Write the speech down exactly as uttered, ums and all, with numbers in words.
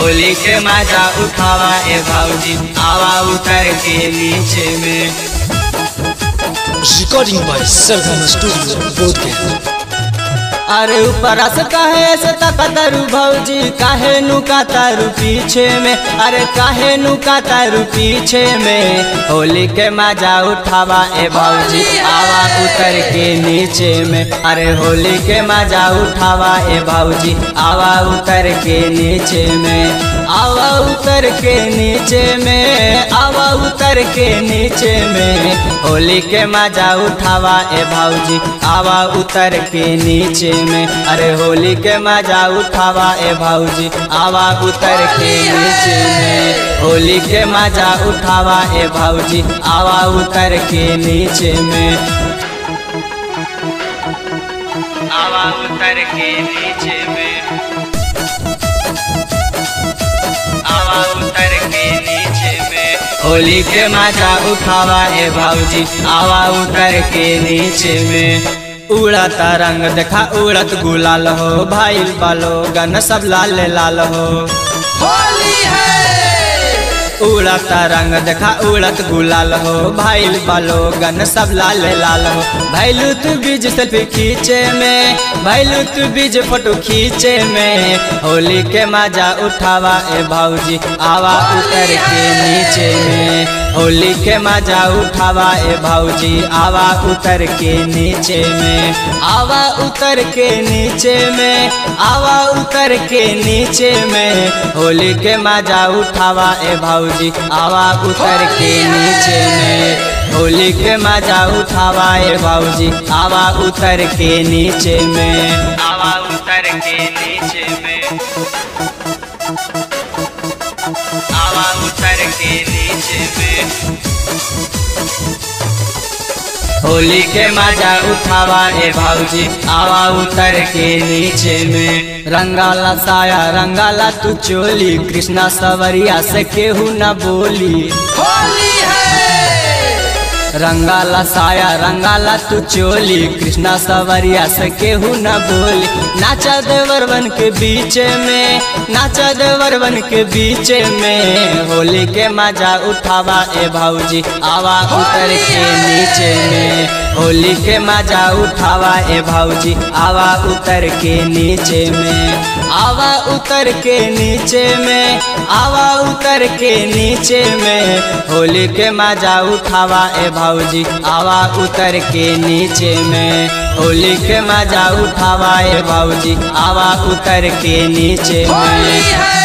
होली के मजा उठावा ए भाऊजी, आवा उतर के नीचे में। Recording by Sargam studio Bodhgaya. अरे ऊपर से काहे से तकतारू भौजी, काहे नु कातारू पीछे में, अरे काहे नु कातारू पीछे में, होली के मजा उठावा ए भौजी, आवा उतर के नीचे में। अरे होली के मजा उठावा ए भौजी, आवा उतर के नीचे में, आवा उतर के नीचे में, आवा उतर के नीचे में, होली के मजा उठावा ए भौजी, आवा उतर के नीचे में। अरे होली के मजा उठावा ए भौजी, आवा उतर के नीचे में, होली के मजा उठावा ए भौजी, आवा उतर के नीचे में, आवा उतर के नीचे में, आवा उतर के नीचे में, होली के मजा उठावा ए भौजी, आवा उतर के नीचे में। उड़त रंग देखा उड़त गुलाल हो, भाई बालो गन सब लाल लाल हो, होली है। उड़त रंग देखा उड़त गुलाल हो, भाई बालो गन सब लाल लाल हो, भैलू तू बीज सेल्फी खींचे में, भैलू तू बीज फोटो खींचे में, होली के मजा उठावा ए भौजी, आवा उतर के नीचे में। होली के मजा उठावा ए भौजी, आवा उतर के नीचे में, आवा उतर के नीचे में, आवा उतर के नीचे में, होली के मजा उठावा ए भौजी, आवा उतर के नीचे में। होली के मजा उठावा ए भौजी, आवा उतर के नीचे में, आवा उतर के नीचे में, आवा उतर के नीचे में। होली के मजा उठावा ए भौजी, आवा उतर के नीचे में। रंगाला साया रंगाला तू चोली, कृष्णा सवरिया से केहू न बोली, होली है। रंगाला साया रंगाला तू चोली, कृष्णा सवरिया से केहू न बोली, नाचा देवर बन के बीच में, नाचा देवर बन के बीच में, होली के मजा उठावा ए भौजी, आवा उतर के नीचे में। होली के मजा उठावा ए भौजी, आवा उतर के नीचे में, आवा उतर के नीचे में, आवा उतर के नीचे में, होली के मजा उठावा ए भौजी, आवा उतर के नीचे में। होली के मजा उठावा ए भौजी, आवा उतर के नीचे में।